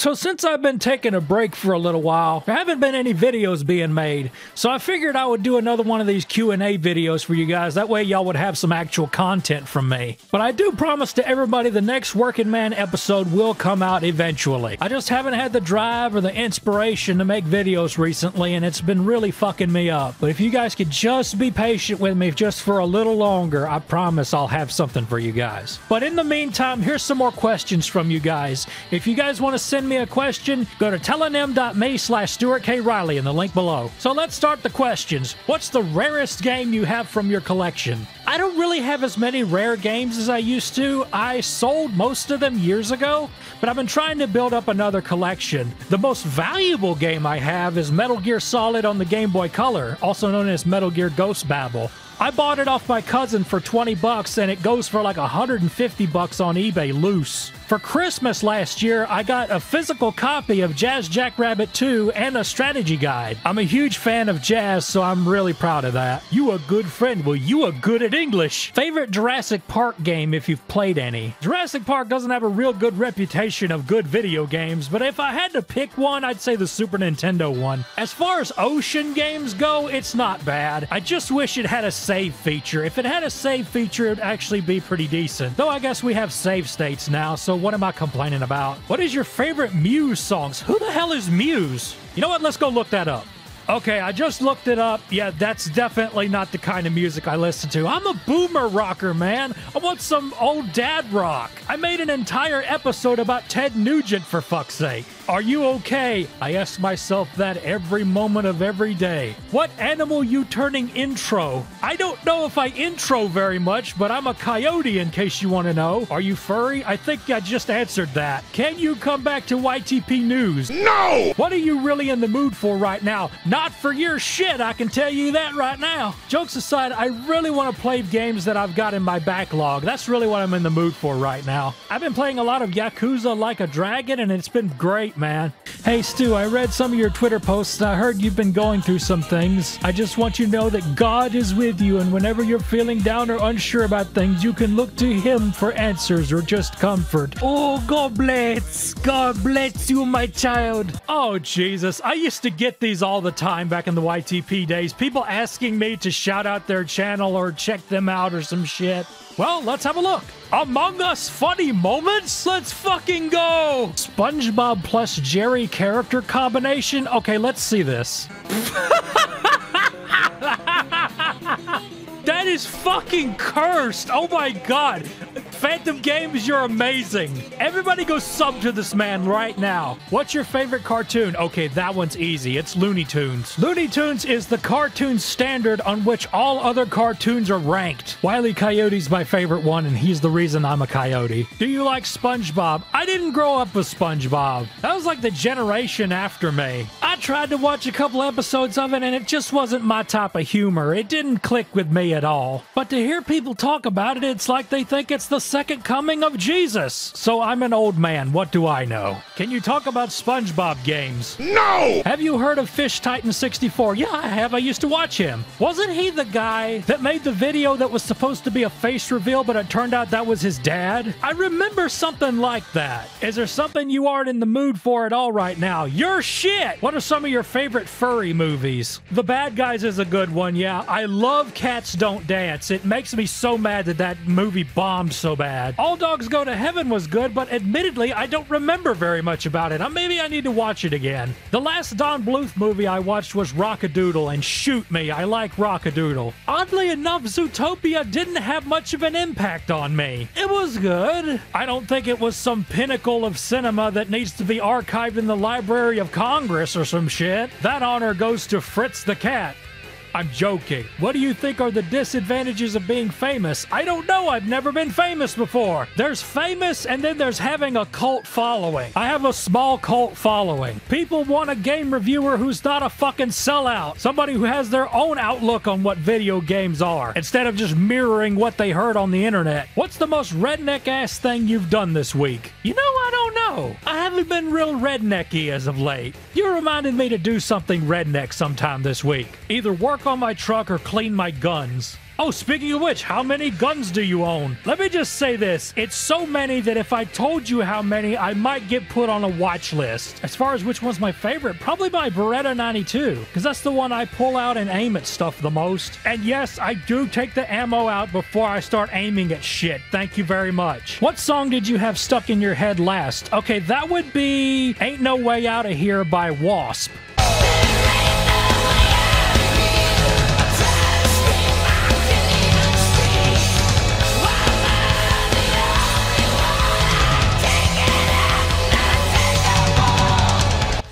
So since I've been taking a break for a little while, there haven't been any videos being made. So I figured I would do another one of these Q&A videos for you guys. That way y'all would have some actual content from me. But I do promise to everybody the next Working Man episode will come out eventually. I just haven't had the drive or the inspiration to make videos recently, and it's been really fucking me up. But if you guys could just be patient with me just for a little longer, I promise I'll have something for you guys. But in the meantime, here's some more questions from you guys. If you guys want to send me a question, go to tellonym.me/Stuart K. Reilly in the link below. So let's start the questions. What's the rarest game you have from your collection? I don't really have as many rare games as I used to. I sold most of them years ago, but I've been trying to build up another collection. The most valuable game I have is Metal Gear Solid on the Game Boy Color, also known as Metal Gear Ghost Babel. I bought it off my cousin for 20 bucks and it goes for like 150 bucks on eBay loose. For Christmas last year, I got a physical copy of Jazz Jackrabbit 2 and a strategy guide. I'm a huge fan of jazz, so I'm really proud of that. You a good friend. Well, you are good at English. Favorite Jurassic Park game if you've played any? Jurassic Park doesn't have a real good reputation of good video games, but if I had to pick one, I'd say the Super Nintendo one. As far as ocean games go, it's not bad. I just wish it had a save feature. If it had a save feature, it'd actually be pretty decent. Though I guess we have save states now, so what am I complaining about? What is your favorite Muse songs? Who the hell is Muse? You know what? Let's go look that up. Okay, I just looked it up. Yeah, that's definitely not the kind of music I listen to. I'm a boomer rocker, man. I want some old dad rock. I made an entire episode about Ted Nugent, for fuck's sake. Are you okay? I ask myself that every moment of every day. What animal you turning intro? I don't know if I intro very much, but I'm a coyote in case you want to know. Are you furry? I think I just answered that. Can you come back to YTP News? No! What are you really in the mood for right now? Not for your shit, I can tell you that right now. Jokes aside, I really want to play games that I've got in my backlog. That's really what I'm in the mood for right now. I've been playing a lot of Yakuza Like a Dragon, and it's been great, man. Hey Stu, I read some of your Twitter posts and I heard you've been going through some things. I just want you to know that God is with you, and whenever you're feeling down or unsure about things, you can look to him for answers or just comfort. Oh, God bless you, my child. Oh Jesus, I used to get these all the time back in the YTP days. People asking me to shout out their channel or check them out or some shit. Well, let's have a look. Among Us funny moments? Let's fucking go! SpongeBob plus Jerry character combination? Okay, let's see this. That is fucking cursed! Oh my god! Phantom Games, you're amazing! Everybody go sub to this man right now. What's your favorite cartoon? Okay, that one's easy. It's Looney Tunes. Looney Tunes is the cartoon standard on which all other cartoons are ranked. Wile E. Coyote's my favorite one, and he's the reason I'm a coyote. Do you like SpongeBob? I didn't grow up with SpongeBob. That was like the generation after me. I tried to watch a couple episodes of it, and it just wasn't my type of humor. It didn't click with me at all. But to hear people talk about it, it's like they think it's the second coming of Jesus. So I'm an old man, what do I know? Can you talk about SpongeBob games? No! Have you heard of Fish Titan 64? Yeah, I have. I used to watch him. Wasn't he the guy that made the video that was supposed to be a face reveal, but it turned out that was his dad? I remember something like that. Is there something you aren't in the mood for at all right now? You're shit! What are some of your favorite furry movies? The Bad Guys is a good one, yeah. I love Cats Don't Dance. It makes me so mad that that movie bombed so bad. All Dogs Go to Heaven was good, but admittedly, I don't remember very much about it. Maybe I need to watch it again. The last Don Bluth movie I watched was Rock-A-Doodle, and shoot me, I like Rock-A-Doodle. Oddly enough, Zootopia didn't have much of an impact on me. It was good. I don't think it was some pinnacle of cinema that needs to be archived in the Library of Congress or some shit. That honor goes to Fritz the Cat. I'm joking. What do you think are the disadvantages of being famous? I don't know. I've never been famous before. There's famous, and then there's having a cult following. I have a small cult following. People want a game reviewer who's not a fucking sellout. Somebody who has their own outlook on what video games are, instead of just mirroring what they heard on the internet. What's the most redneck-ass thing you've done this week? You know, I don't know. I haven't been real rednecky as of late. You reminded me to do something redneck sometime this week. Either work on my truck or clean my guns. Oh, speaking of which, how many guns do you own? Let me just say this. It's so many that if I told you how many, I might get put on a watch list. As far as which one's my favorite, probably my Beretta 92, because that's the one I pull out and aim at stuff the most. And yes, I do take the ammo out before I start aiming at shit. Thank you very much. What song did you have stuck in your head last? Okay, that would be Ain't No Way Out of Here by Wasp.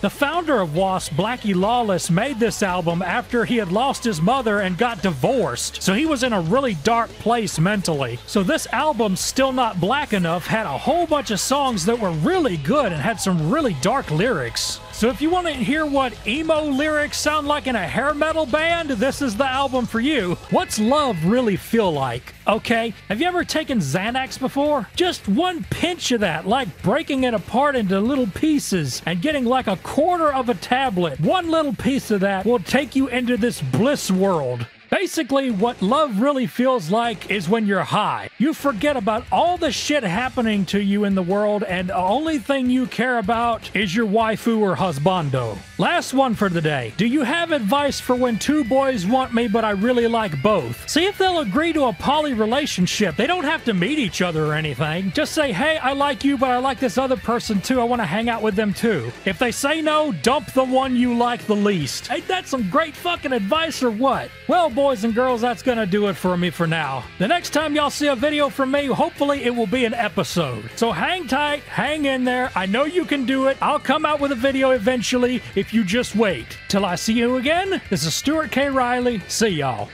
The founder of Wasp, Blackie Lawless, made this album after he had lost his mother and got divorced, so he was in a really dark place mentally. So this album, Still Not Black Enough, had a whole bunch of songs that were really good and had some really dark lyrics. So if you want to hear what emo lyrics sound like in a hair metal band, this is the album for you. What's love really feel like? Okay, have you ever taken Xanax before? Just one pinch of that, like breaking it apart into little pieces and getting like a quarter of a tablet. One little piece of that will take you into this bliss world. Basically, what love really feels like is when you're high. You forget about all the shit happening to you in the world, and the only thing you care about is your waifu or husbando. Last one for the day. Do you have advice for when two boys want me but I really like both? See if they'll agree to a poly relationship. They don't have to meet each other or anything. Just say, hey, I like you, but I like this other person too. I want to hang out with them too. If they say no, dump the one you like the least. Ain't that some great fucking advice or what? Well, boys and girls, that's gonna do it for me for now. The next time y'all see a video from me, hopefully it will be an episode. So hang tight, hang in there. I know you can do it. I'll come out with a video eventually if you just wait. Till I see you again, this is Stuart K. Reilly. See y'all.